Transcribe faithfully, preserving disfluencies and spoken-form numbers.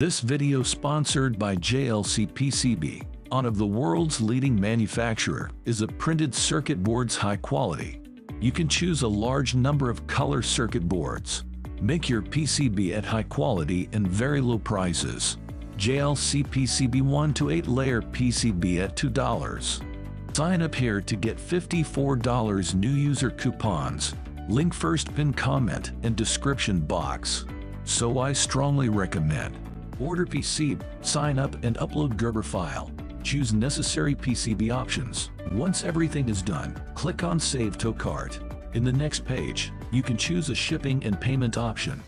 This video sponsored by J L C P C B, one of the world's leading manufacturer, is a printed circuit boards high quality. You can choose a large number of color circuit boards. Make your P C B at high quality and very low prices. J L C P C B one to eight layer P C B at two dollars. Sign up here to get fifty-four dollars new user coupons. Link first pin comment and description box. So I strongly recommend. Order P C B, sign up and upload Gerber file. Choose necessary P C B options. Once everything is done, click on Save to Cart. In the next page, you can choose a shipping and payment option.